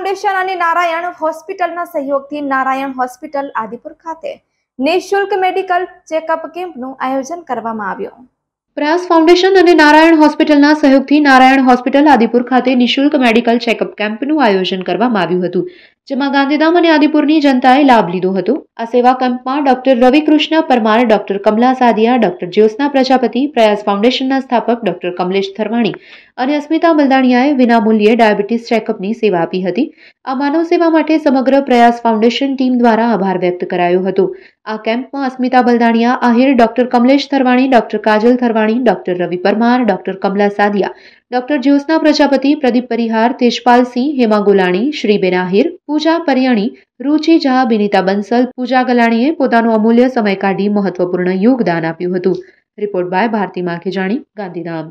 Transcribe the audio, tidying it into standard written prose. Foundation અને નારાયણ હોસ્પિટલના સહયોગથી નારાયણ હોસ્પિટલ આદિપુર ખાતે નિઃશુલ્ક મેડિકલ ચેકઅપ કેમ્પનું આયોજન કરવામાં આવ્યું. प्रयास फाउंडेशन અને નારાયણ હોસ્પિટલના સહયોગથી નારાયણ હોસ્પિટલ આદિપુર ખાતે નિઃશુલ્ક મેડિકલ ચેકઅપ કેમ્પનું આયોજન કરવામાં આવ્યું હતું, જેમાં ગાંધીધામ અને આદિપુરની જનતાએ લાભ લીધો હતો. આ સેવા કેમ્પમાં doctor Ravikrishna Parmar, doctor Kamla Sadhiya, doctor Jyotna Prajapati, Prayas ફાઉન્ડેશનના સ્થાપક ડોક્ટર કમલેશ થરવાણી અને અસ્મિતા બલદાણિયાએ વિનામૂલ્યે ડાયાબિટીસ ચેકઅપની સેવા આપી હતી. આ માનવ સેવા માટે સમગ્ર પ્રયાસ ફાઉન્ડેશન ટીમ દ્વારા આભાર વ્યક્ત કરાયો હતો. આ કેમ્પમાં Asmita Baldania Ahir, doctor Kamlesh Tharwani, doctor Kajal Tharwani, doctor Ravi Parmar, doctor Kamla Sadhiya, doctor Jyotna Prajapati, Pradeep Parihar, Tejpal Singh, Hema Gulani, Shriben Ahir, Pooja Pariyani, Ruchi Jha, Binita Bansal, Pooja Galani પોતાનો અમૂલ્ય સમય કાઢી મહત્વપૂર્ણ યોગદાન આપ્યું હતું. Report by Bharati Makejani, Gandhidham.